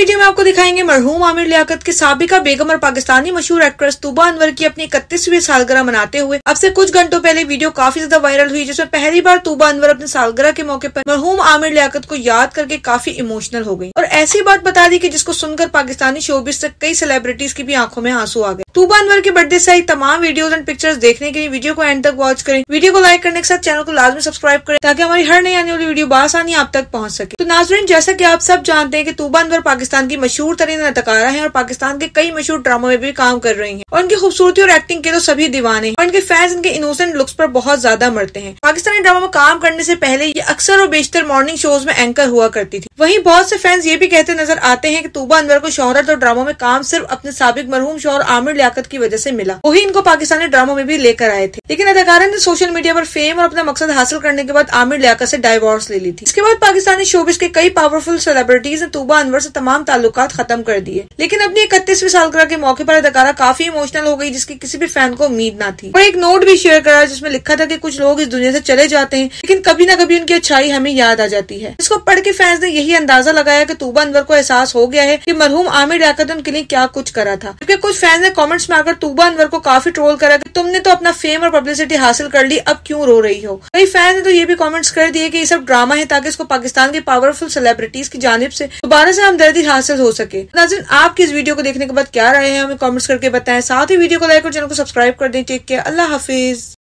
Video में आपको दिखाएंगे मरहूम आमिर लियाकत की साबिका बेगम और पाकिस्तानी मशहूर एक्ट्रेस तुबा अनवर की अपनी 31वीं सालगिरह मनाते हुए अब से कुछ घंटों पहले वीडियो काफी ज्यादा वायरल हुई, जिसमें पहली बार तुबा अनवर अपने सालगिरह के मौके पर मरहूम आमिर लियाकत को याद करके काफी इमोशनल हो गई और ऐसी बात बता दी कि जिसको सुनकर पाकिस्तानी शोबिज़ से कई सेलिब्रिटीज की भी आंखों में आंसू आ गए। तुबा अनवर के बर्थडे सहित तमाम वीडियोज एंड पिक्चर्स देखने के लिए वीडियो को एंड तक वॉच करें। वीडियो को लाइक करने के साथ चैनल को लाजमी सब्सक्राइब करें ताकि हमारी हर नई आने वाली वीडियो बआसानी आप तक पहुंच सके। तो नाज़रीन, जैसा कि आप सब जानते हैं कि तुबा अनवर पाकिस्तान की मशहूर तरीन अदाकारा है और पाकिस्तान के कई मशहूर ड्रामों में भी काम कर रही हैं और उनकी खूबसूरती और एक्टिंग के तो सभी दीवाने हैं और उनके फैंस इनके इनोसेंट लुक्स पर बहुत ज्यादा मरते हैं। पाकिस्तानी ड्रामों में काम करने से पहले ये अक्सर और बेशतर मॉर्निंग शोज में एंकर हुआ करती थी। वहीं बहुत से फैंस ये भी कहते नजर आते हैं कि तुबा अनवर को शोहरत और ड्रामों में काम सिर्फ अपने साबिक मरहूम शौहर आमिर लियाकत की वजह से मिला, वही इनको पाकिस्तानी ड्रामों में भी लेकर आए थे। लेकिन अदाकारा ने सोशल मीडिया पर फेम और अपना मकसद हासिल करने के बाद आमिर लियाकत से डाइवोर्स ले ली थी। इसके बाद पाकिस्तानी शोबिज़ के कई पावरफुल सेलिब्रिटीज ने तुबा अनवर से तमाम ताल्लुकात खत्म कर दिए। लेकिन अपनी 31वीं सालगिरह के मौके पर अदाकारा काफी इमोशनल हो गई, जिसकी किसी भी फैन को उम्मीद न थी और एक नोट भी शेयर करा जिसमें लिखा था कि कुछ लोग इस दुनिया से चले जाते हैं लेकिन कभी न कभी उनकी अच्छाई हमें याद आ जाती है। इसको पढ़ के फैंस ने यही अंदाजा लगाया कि तुबा अनवर को एहसास हो गया है कि मरहूम आमिर लियाकत उनके लिए क्या कुछ करा था। जबकि कुछ फैंस ने कमेंट्स में आकर तुबा अनवर को काफी ट्रोल करा कि तुमने तो अपना फेम और पब्लिसिटी हासिल कर ली, अब क्यों रो रही हो। कई फैंस ने तो ये भी कमेंट्स कर दिए कि ये सब ड्रामा है ताकि इसको पाकिस्तान के पावरफुल सेलिब्रिटीज की जानिब से दोबारा से हमदर्दी हासिल हो सके। नाज़रीन, आपकी इस वीडियो को देखने के बाद क्या राय है हमें कमेंट्स करके बताएं। साथ ही वीडियो को लाइक और चैनल को सब्सक्राइब कर दें। टेक केयर, अल्लाह हाफिज।